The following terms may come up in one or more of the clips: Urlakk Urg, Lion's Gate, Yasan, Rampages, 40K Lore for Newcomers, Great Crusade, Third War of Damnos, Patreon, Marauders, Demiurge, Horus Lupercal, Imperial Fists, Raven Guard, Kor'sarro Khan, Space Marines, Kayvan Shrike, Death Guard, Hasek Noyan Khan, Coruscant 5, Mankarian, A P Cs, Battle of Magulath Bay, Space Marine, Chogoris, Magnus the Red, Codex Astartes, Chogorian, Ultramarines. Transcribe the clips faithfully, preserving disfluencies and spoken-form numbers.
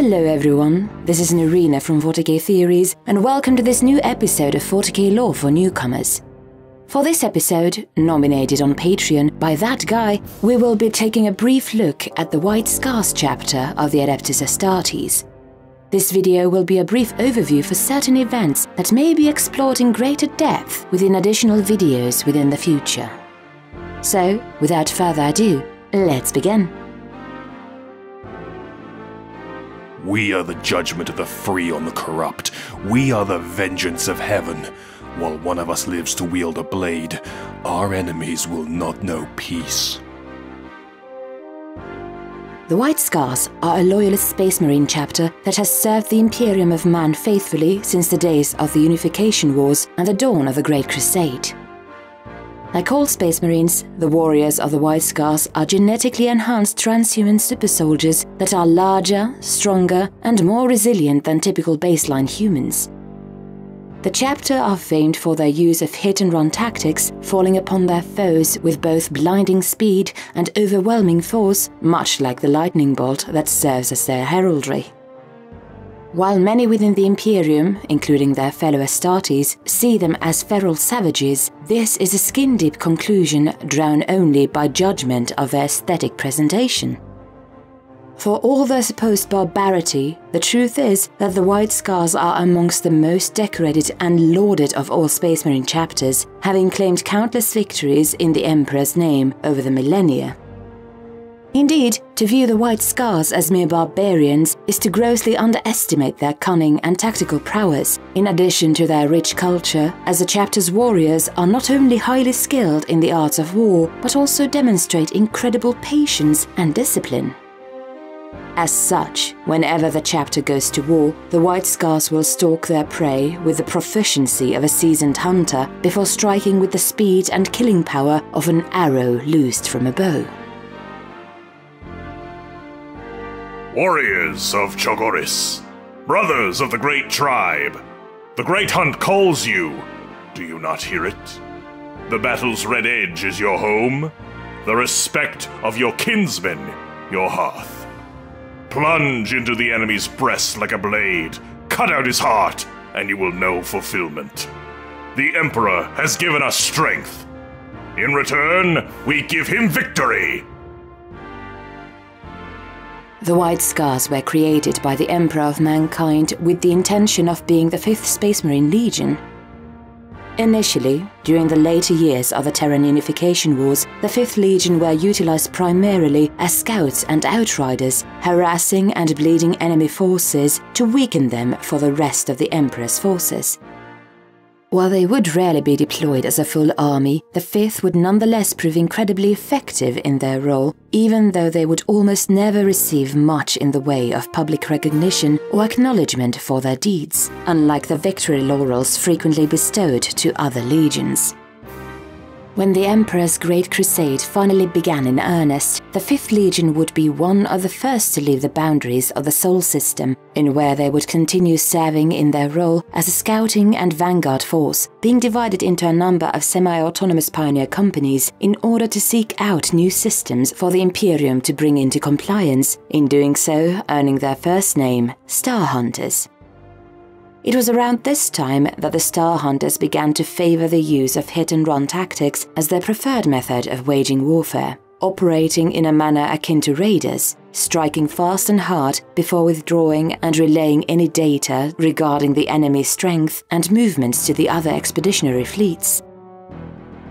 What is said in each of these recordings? Hello everyone, this is Naerina from forty K Theories, and welcome to this new episode of forty K Lore for Newcomers. For this episode, nominated on Patreon by that guy, we will be taking a brief look at the White Scars chapter of the Adeptus Astartes. This video will be a brief overview for certain events that may be explored in greater depth within additional videos within the future. So, without further ado, let's begin. We are the judgment of the free on the corrupt. We are the vengeance of heaven. While one of us lives to wield a blade, our enemies will not know peace. The White Scars are a loyalist space marine chapter that has served the Imperium of Man faithfully since the days of the Unification Wars and the dawn of the Great Crusade. Like all space marines, the warriors of the White Scars are genetically enhanced transhuman super soldiers that are larger, stronger, and more resilient than typical baseline humans. The chapter are famed for their use of hit-and-run tactics, falling upon their foes with both blinding speed and overwhelming force, much like the lightning bolt that serves as their heraldry. While many within the Imperium, including their fellow Astartes, see them as feral savages, this is a skin-deep conclusion drawn only by judgment of their aesthetic presentation. For all their supposed barbarity, the truth is that the White Scars are amongst the most decorated and lauded of all Space Marine chapters, having claimed countless victories in the Emperor's name over the millennia. Indeed, to view the White Scars as mere barbarians is to grossly underestimate their cunning and tactical prowess, in addition to their rich culture, as the chapter's warriors are not only highly skilled in the arts of war, but also demonstrate incredible patience and discipline. As such, whenever the chapter goes to war, the White Scars will stalk their prey with the proficiency of a seasoned hunter before striking with the speed and killing power of an arrow loosed from a bow. Warriors of Chogoris, brothers of the Great Tribe, the Great Hunt calls you. Do you not hear it? The battle's red edge is your home, the respect of your kinsmen your hearth. Plunge into the enemy's breast like a blade, cut out his heart, and you will know fulfillment. The Emperor has given us strength. In return, we give him victory. The White Scars were created by the Emperor of Mankind with the intention of being the fifth Space Marine Legion. Initially, during the later years of the Terran Unification Wars, the fifth Legion were utilized primarily as scouts and outriders, harassing and bleeding enemy forces to weaken them for the rest of the Emperor's forces. While they would rarely be deployed as a full army, the fifth would nonetheless prove incredibly effective in their role, even though they would almost never receive much in the way of public recognition or acknowledgement for their deeds, unlike the victory laurels frequently bestowed to other legions. When the Emperor's Great Crusade finally began in earnest, the fifth Legion would be one of the first to leave the boundaries of the Sol system, in where they would continue serving in their role as a scouting and vanguard force, being divided into a number of semi-autonomous pioneer companies in order to seek out new systems for the Imperium to bring into compliance, in doing so earning their first name, Star Hunters. It was around this time that the Star Hunters began to favor the use of hit-and-run tactics as their preferred method of waging warfare, operating in a manner akin to raiders, striking fast and hard before withdrawing and relaying any data regarding the enemy's strength and movements to the other expeditionary fleets.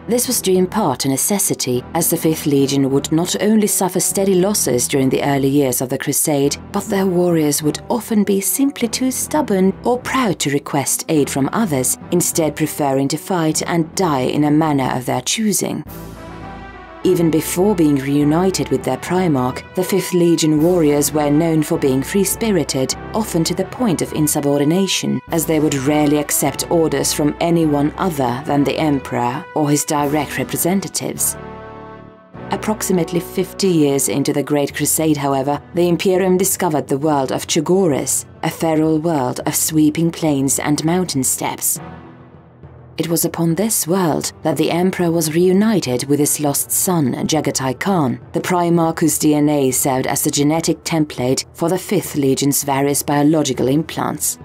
This was due in part to necessity, as the fifth Legion would not only suffer steady losses during the early years of the Crusade, but their warriors would often be simply too stubborn or proud to request aid from others, instead preferring to fight and die in a manner of their choosing. Even before being reunited with their Primarch, the fifth Legion warriors were known for being free-spirited, often to the point of insubordination, as they would rarely accept orders from anyone other than the Emperor or his direct representatives. Approximately fifty years into the Great Crusade, however, the Imperium discovered the world of Chogoris, a feral world of sweeping plains and mountain steppes. It was upon this world that the Emperor was reunited with his lost son, Jaghatai Khan, the Primarch whose D N A served as the genetic template for the fifth Legion's various biological implants.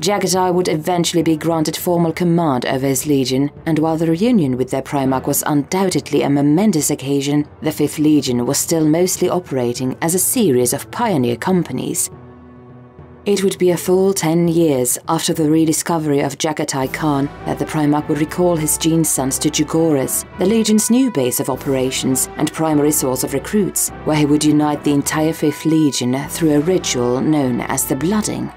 Jaghatai would eventually be granted formal command over his legion, and while the reunion with their Primarch was undoubtedly a momentous occasion, the fifth Legion was still mostly operating as a series of pioneer companies. It would be a full ten years after the rediscovery of Jaghatai Khan that the Primarch would recall his gene sons to Chogoris, the Legion's new base of operations and primary source of recruits, where he would unite the entire fifth Legion through a ritual known as the Blooding.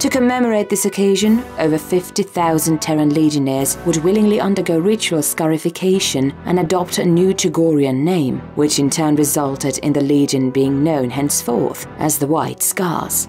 To commemorate this occasion, over fifty thousand Terran legionnaires would willingly undergo ritual scarification and adopt a new Chogorian name, which in turn resulted in the Legion being known henceforth as the White Scars.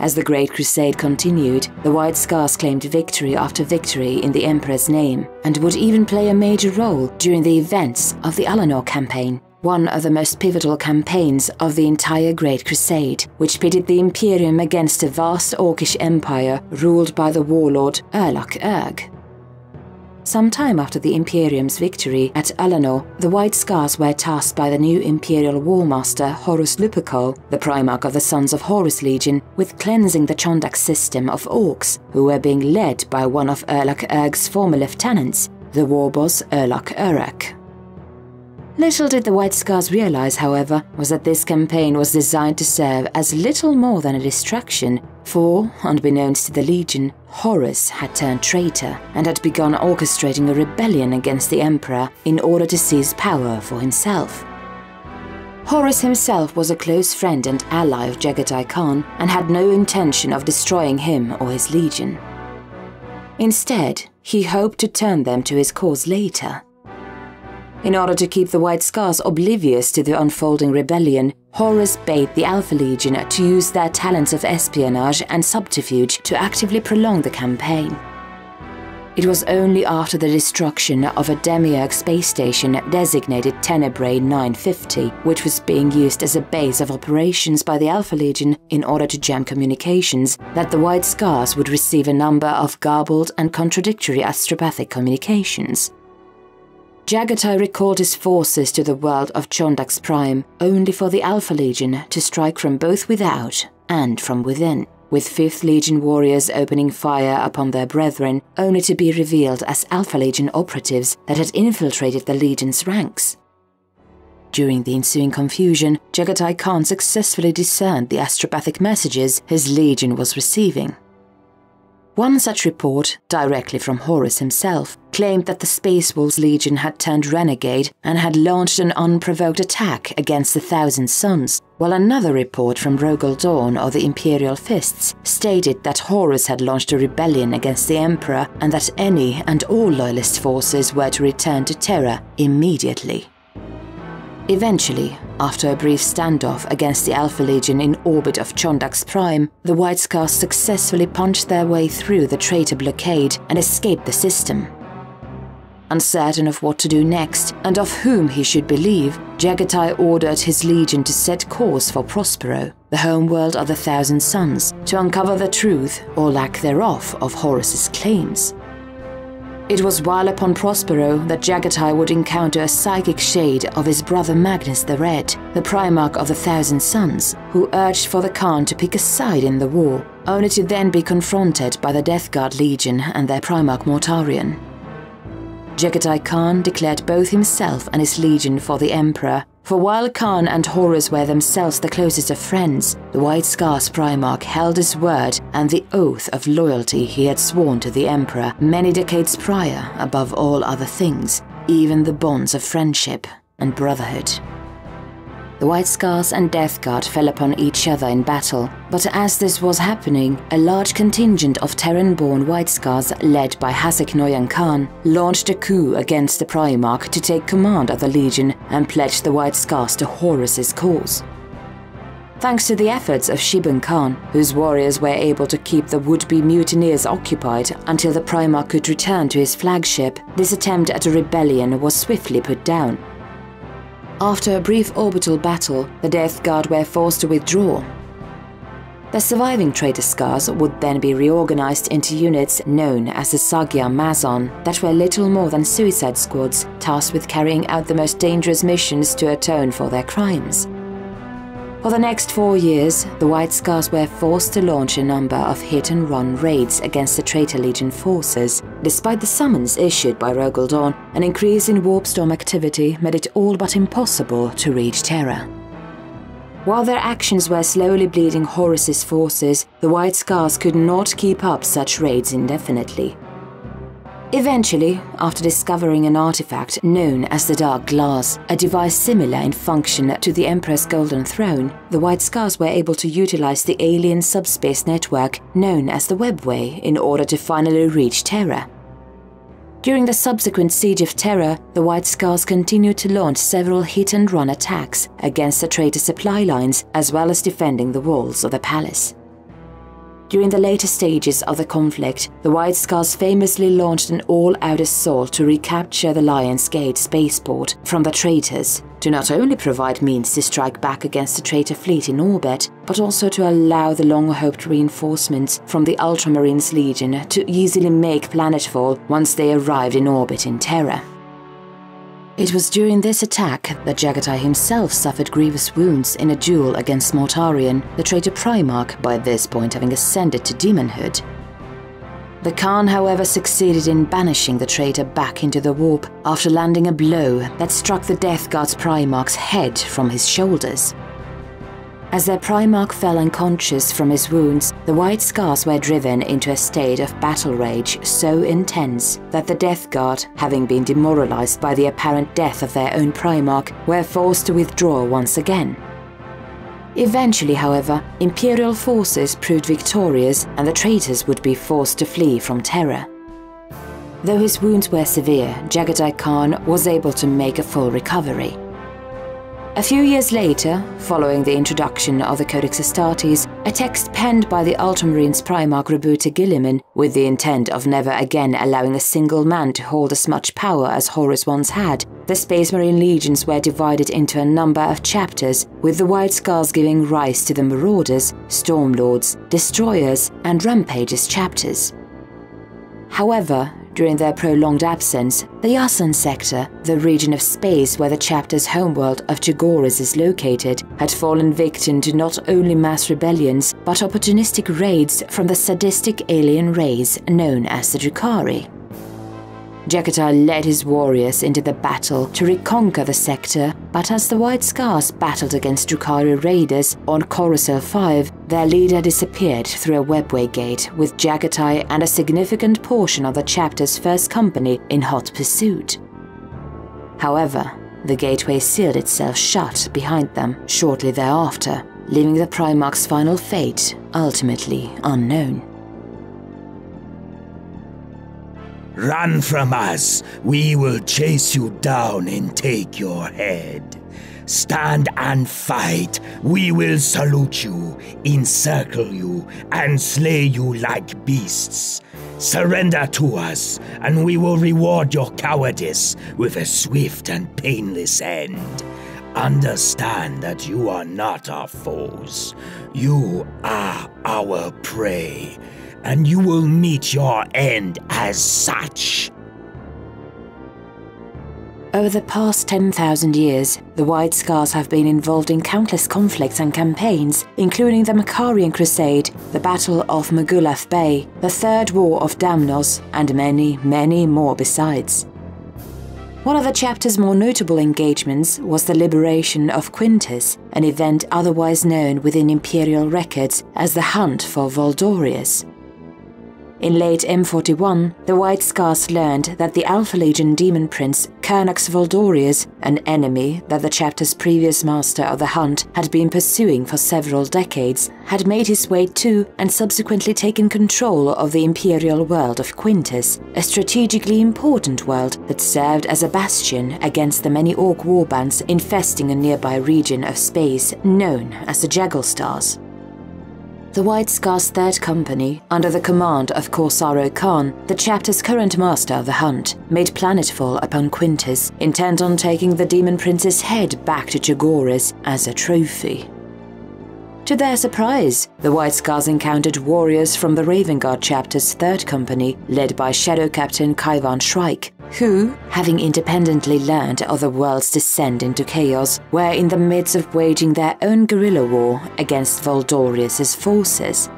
As the Great Crusade continued, the White Scars claimed victory after victory in the Emperor's name, and would even play a major role during the events of the Ullanor Campaign, one of the most pivotal campaigns of the entire Great Crusade, which pitted the Imperium against a vast Orcish empire ruled by the warlord Urlakk Urg. Sometime after the Imperium's victory at Ullanor, the White Scars were tasked by the new Imperial Warmaster Horus Lupercal, the Primarch of the Sons of Horus Legion, with cleansing the Chondax system of orcs, who were being led by one of Erlach Urg's former lieutenants, the war boss Erlach Urak. Little did the White Scars realize, however, was that this campaign was designed to serve as little more than a distraction, for, unbeknownst to the Legion, Horus had turned traitor and had begun orchestrating a rebellion against the Emperor in order to seize power for himself. Horus himself was a close friend and ally of Jaghatai Khan and had no intention of destroying him or his Legion. Instead, he hoped to turn them to his cause later. In order to keep the White Scars oblivious to the unfolding rebellion, Horus bade the Alpha Legion to use their talents of espionage and subterfuge to actively prolong the campaign. It was only after the destruction of a Demiurge space station designated Tenebrae nine fifty, which was being used as a base of operations by the Alpha Legion in order to jam communications, that the White Scars would receive a number of garbled and contradictory astropathic communications. Jaghatai recalled his forces to the world of Chondax Prime, only for the Alpha Legion to strike from both without and from within, with fifth Legion warriors opening fire upon their brethren, only to be revealed as Alpha Legion operatives that had infiltrated the Legion's ranks. During the ensuing confusion, Jaghatai Khan successfully discerned the astropathic messages his Legion was receiving. One such report, directly from Horus himself, claimed that the Space Wolves Legion had turned renegade and had launched an unprovoked attack against the Thousand Sons, while another report from Rogal Dawn or the Imperial Fists stated that Horus had launched a rebellion against the Emperor and that any and all loyalist forces were to return to Terra immediately. Eventually, after a brief standoff against the Alpha Legion in orbit of Chondax Prime, the White Scars successfully punched their way through the traitor blockade and escaped the system. Uncertain of what to do next, and of whom he should believe, Jaghatai ordered his Legion to set course for Prospero, the homeworld of the Thousand Sons, to uncover the truth, or lack thereof, of Horus's claims. It was while upon Prospero that Jaghatai would encounter a psychic shade of his brother Magnus the Red, the Primarch of the Thousand Sons, who urged for the Khan to pick a side in the war, only to then be confronted by the Death Guard Legion and their Primarch Mortarion. Jaghatai Khan declared both himself and his Legion for the Emperor, for while Khan and Horus were themselves the closest of friends, the White Scars Primarch held his word and the oath of loyalty he had sworn to the Emperor many decades prior above all other things, even the bonds of friendship and brotherhood. The White Scars and Death Guard fell upon each other in battle, but as this was happening, a large contingent of Terran-born White Scars led by Hasek Noyan Khan launched a coup against the Primarch to take command of the Legion and pledged the White Scars to Horus's cause. Thanks to the efforts of Shibun Khan, whose warriors were able to keep the would-be mutineers occupied until the Primarch could return to his flagship, this attempt at a rebellion was swiftly put down. After a brief orbital battle, the Death Guard were forced to withdraw. The surviving traitor scars would then be reorganized into units known as the Sagia Mazon that were little more than suicide squads tasked with carrying out the most dangerous missions to atone for their crimes. For the next four years, the White Scars were forced to launch a number of hit-and-run raids against the Traitor Legion forces. Despite the summons issued by Rogel Dawn, an increase in warpstorm activity made it all but impossible to reach Terra. While their actions were slowly bleeding Horus's forces, the White Scars could not keep up such raids indefinitely. Eventually, after discovering an artifact known as the Dark Glass, a device similar in function to the Emperor's Golden Throne, the White Scars were able to utilize the alien subspace network known as the Webway in order to finally reach Terra. During the subsequent siege of Terra, the White Scars continued to launch several hit-and-run attacks against the traitor supply lines as well as defending the walls of the palace. During the later stages of the conflict, the White Scars famously launched an all-out assault to recapture the Lion's Gate spaceport from the traitors, to not only provide means to strike back against the traitor fleet in orbit, but also to allow the long-hoped reinforcements from the Ultramarines Legion to easily make planetfall once they arrived in orbit in Terra. It was during this attack that Jaghatai himself suffered grievous wounds in a duel against Mortarion, the traitor Primarch, by this point having ascended to demonhood. The Khan, however, succeeded in banishing the traitor back into the warp after landing a blow that struck the Death Guard's Primarch's head from his shoulders. As their Primarch fell unconscious from his wounds, the White Scars were driven into a state of battle rage so intense that the Death Guard, having been demoralized by the apparent death of their own Primarch, were forced to withdraw once again. Eventually, however, Imperial forces proved victorious and the traitors would be forced to flee from Terra. Though his wounds were severe, Jaghatai Khan was able to make a full recovery. A few years later, following the introduction of the Codex Astartes, a text penned by the Ultramarines Primarch Rebuta Gilliman with the intent of never again allowing a single man to hold as much power as Horus once had, the Space Marine legions were divided into a number of chapters, with the White Scars giving rise to the Marauders, Stormlords, Destroyers, and Rampages chapters. However, during their prolonged absence, the Yasan sector, the region of space where the chapter's homeworld of Chogoris is located, had fallen victim to not only mass rebellions but opportunistic raids from the sadistic alien race known as the Drukhari. Jaghatai led his warriors into the battle to reconquer the sector, but as the White Scars battled against Drukhari raiders on Coruscant five, their leader disappeared through a webway gate, with Jaghatai and a significant portion of the chapter's first company in hot pursuit. However, the gateway sealed itself shut behind them shortly thereafter, leaving the Primarch's final fate ultimately unknown. Run from us, we will chase you down and take your head. Stand and fight, we will salute you, encircle you, and slay you like beasts. Surrender to us, and we will reward your cowardice with a swift and painless end. Understand that you are not our foes, you are our prey. And you will meet your end as such. Over the past ten thousand years, the White Scars have been involved in countless conflicts and campaigns, including the Mankarian Crusade, the Battle of Magulath Bay, the Third War of Damnos, and many, many more besides. One of the chapter's more notable engagements was the liberation of Quintus, an event otherwise known within Imperial records as the Hunt for Voldorius. In late M forty-one, the White Scars learned that the Alpha Legion Demon Prince Karnax Voldorius, an enemy that the chapter's previous master of the hunt had been pursuing for several decades, had made his way to and subsequently taken control of the Imperial world of Quintus, a strategically important world that served as a bastion against the many orc warbands infesting a nearby region of space known as the Jaghatai Stars. The White Scars' Third Company, under the command of Kor'sarro Khan, the chapter's current master of the hunt, made planetfall upon Quintus, intent on taking the Demon Prince's head back to Chogoris as a trophy. To their surprise, the White Scars encountered warriors from the Raven Guard chapter's third company, led by Shadow Captain Kayvan Shrike, who, having independently learned other worlds descend into chaos, were in the midst of waging their own guerrilla war against Voldorius's forces.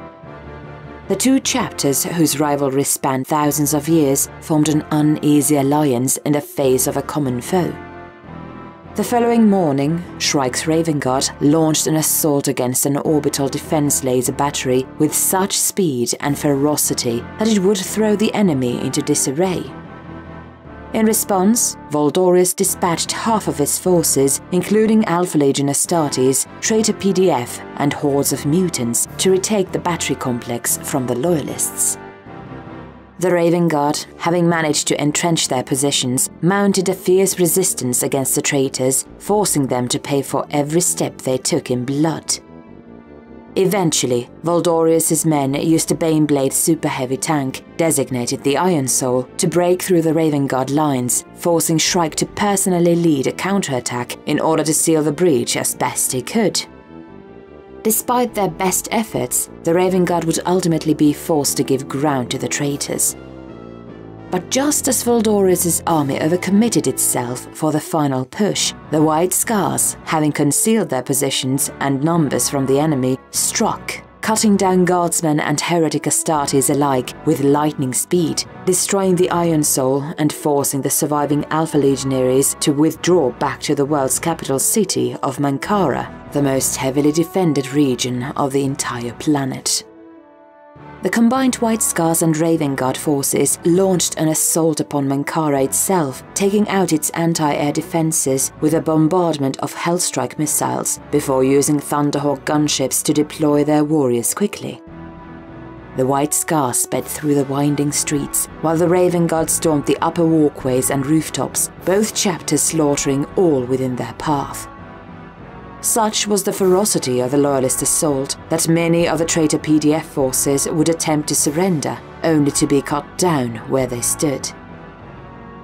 The two chapters, whose rivalry spanned thousands of years, formed an uneasy alliance in the face of a common foe. The following morning, Shrike's Raven Guard launched an assault against an orbital defense laser battery with such speed and ferocity that it would throw the enemy into disarray. In response, Voldorius dispatched half of his forces, including Alpha Legion Astartes, traitor P D F, and hordes of mutants, to retake the battery complex from the Loyalists. The Raven Guard, having managed to entrench their positions, mounted a fierce resistance against the traitors, forcing them to pay for every step they took in blood. Eventually, Voldorius's men used a Baneblade's super heavy tank, designated the Iron Soul, to break through the Raven Guard lines, forcing Shrike to personally lead a counterattack in order to seal the breach as best he could. Despite their best efforts, the Raven Guard would ultimately be forced to give ground to the traitors. But just as Voldorius's army overcommitted itself for the final push, the White Scars, having concealed their positions and numbers from the enemy, struck, cutting down guardsmen and heretic Astartes alike with lightning speed, destroying the Iron Soul and forcing the surviving Alpha Legionaries to withdraw back to the world's capital city of Mankara, the most heavily defended region of the entire planet. The combined White Scars and Raven Guard forces launched an assault upon Mankara itself, taking out its anti-air defenses with a bombardment of Hellstrike missiles, before using Thunderhawk gunships to deploy their warriors quickly. The White Scars sped through the winding streets, while the Raven Guard stormed the upper walkways and rooftops, both chapters slaughtering all within their path. Such was the ferocity of the Loyalist assault that many of the traitor P D F forces would attempt to surrender, only to be cut down where they stood.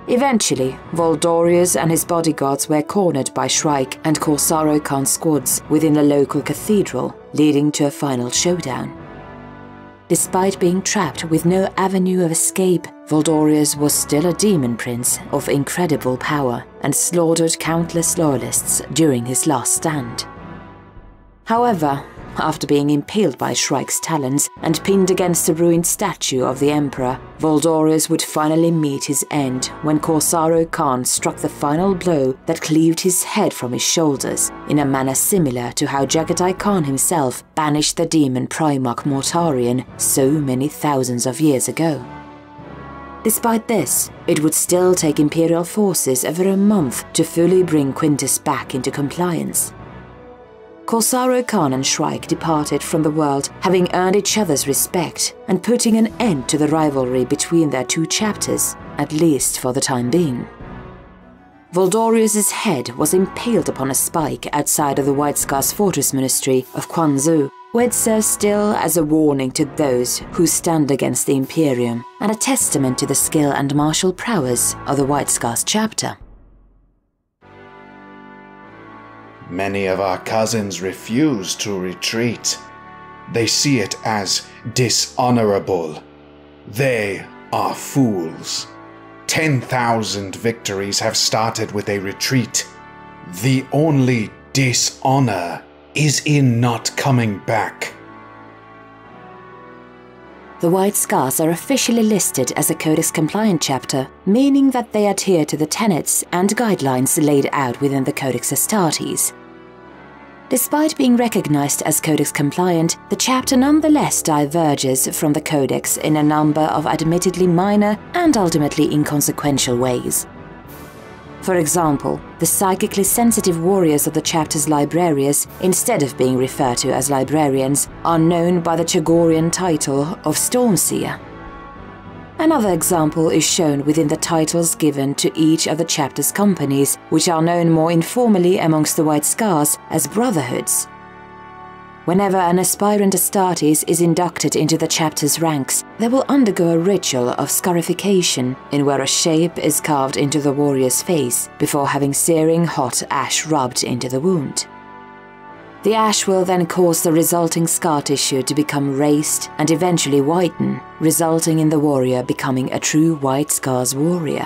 Eventually, Voldorius and his bodyguards were cornered by Shrike and Kor'sarro Khan squads within the local cathedral, leading to a final showdown. Despite being trapped with no avenue of escape, Voldorius was still a demon prince of incredible power and slaughtered countless Loyalists during his last stand. However, after being impaled by Shrike's talons and pinned against a ruined statue of the Emperor, Voldorius would finally meet his end when Kor'sarro Khan struck the final blow that cleaved his head from his shoulders, in a manner similar to how Jaghatai Khan himself banished the demon Primarch Mortarion so many thousands of years ago. Despite this, it would still take Imperial forces over a month to fully bring Quintus back into compliance. Kor'sarro Khan and Shrike departed from the world, having earned each other's respect and putting an end to the rivalry between their two chapters, at least for the time being. Voldorius's head was impaled upon a spike outside of the White Scar's fortress monastery of Quanzhou, where it serves still as a warning to those who stand against the Imperium, and a testament to the skill and martial prowess of the White Scar's chapter. Many of our cousins refuse to retreat. They see it as dishonorable. They are fools. Ten thousand victories have started with a retreat. The only dishonor is in not coming back. The White Scars are officially listed as a Codex-compliant chapter, meaning that they adhere to the tenets and guidelines laid out within the Codex Astartes. Despite being recognized as Codex-compliant, the chapter nonetheless diverges from the Codex in a number of admittedly minor and ultimately inconsequential ways. For example, the psychically sensitive warriors of the chapter's librarians, instead of being referred to as librarians, are known by the Chogorian title of Stormseer. Another example is shown within the titles given to each of the chapter's companies, which are known more informally amongst the White Scars as brotherhoods. Whenever an aspirant Astartes is inducted into the chapter's ranks, they will undergo a ritual of scarification, in where a shape is carved into the warrior's face before having searing hot ash rubbed into the wound. The ash will then cause the resulting scar tissue to become raised and eventually whiten, resulting in the warrior becoming a true White Scars warrior.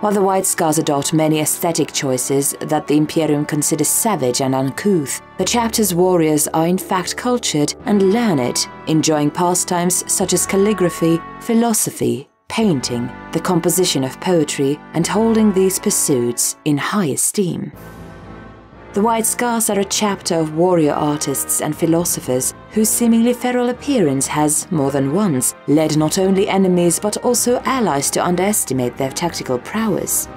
While the White Scars adopt many aesthetic choices that the Imperium considers savage and uncouth, the chapter's warriors are in fact cultured and learned, enjoying pastimes such as calligraphy, philosophy, painting, the composition of poetry, and holding these pursuits in high esteem. The White Scars are a chapter of warrior artists and philosophers whose seemingly feral appearance has, more than once, led not only enemies but also allies to underestimate their tactical prowess.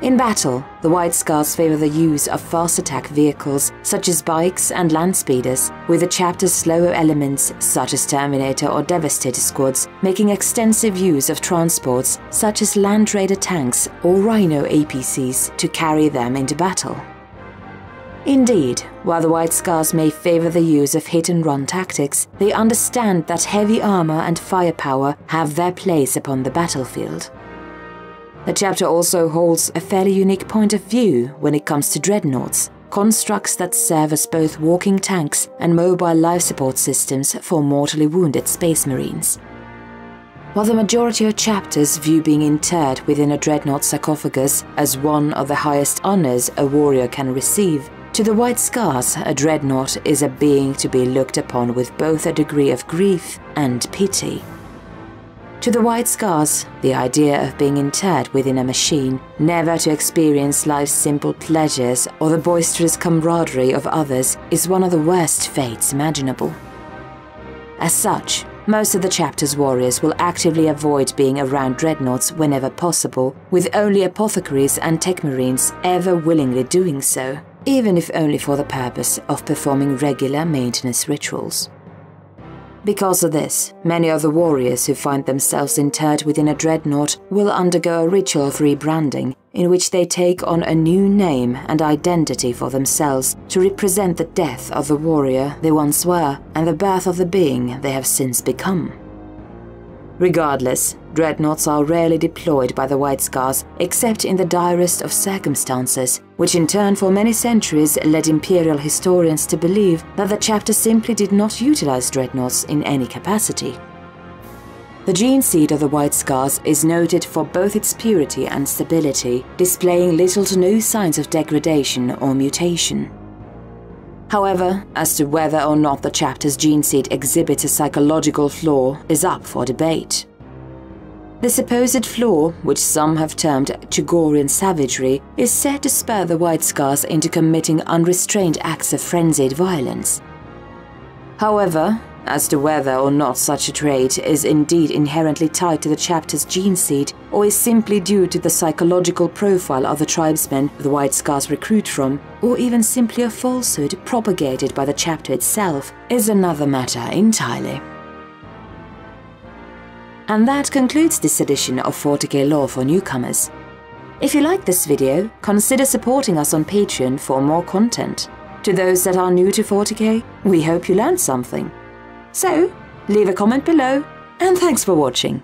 In battle, the White Scars favor the use of fast attack vehicles such as bikes and landspeeders, with the chapter's slower elements such as Terminator or Devastator squads making extensive use of transports such as Land Raider tanks or Rhino A P Cs to carry them into battle. Indeed, while the White Scars may favor the use of hit-and-run tactics, they understand that heavy armor and firepower have their place upon the battlefield. The chapter also holds a fairly unique point of view when it comes to dreadnoughts, constructs that serve as both walking tanks and mobile life support systems for mortally wounded Space Marines. While the majority of chapters view being interred within a dreadnought sarcophagus as one of the highest honors a warrior can receive, to the White Scars, a dreadnought is a being to be looked upon with both a degree of grief and pity. To the White Scars, the idea of being interred within a machine, never to experience life's simple pleasures or the boisterous camaraderie of others, is one of the worst fates imaginable. As such, most of the chapter's warriors will actively avoid being around dreadnoughts whenever possible, with only apothecaries and tech marines ever willingly doing so, even if only for the purpose of performing regular maintenance rituals. Because of this, many of the warriors who find themselves interred within a dreadnought will undergo a ritual of rebranding, in which they take on a new name and identity for themselves to represent the death of the warrior they once were and the birth of the being they have since become. Regardless, dreadnoughts are rarely deployed by the White Scars except in the direst of circumstances, which in turn for many centuries led imperial historians to believe that the chapter simply did not utilize dreadnoughts in any capacity. The gene seed of the White Scars is noted for both its purity and stability, displaying little to no signs of degradation or mutation. However, as to whether or not the chapter's gene seed exhibits a psychological flaw is up for debate. The supposed flaw, which some have termed Chogorian savagery, is said to spur the White Scars into committing unrestrained acts of frenzied violence. However, as to whether or not such a trait is indeed inherently tied to the chapter's gene seed or is simply due to the psychological profile of the tribesmen the White Scars recruit from, or even simply a falsehood propagated by the chapter itself, is another matter entirely. And that concludes this edition of forty K Lore for Newcomers. If you like this video, consider supporting us on Patreon for more content. To those that are new to forty K, we hope you learned something. So, leave a comment below, and thanks for watching.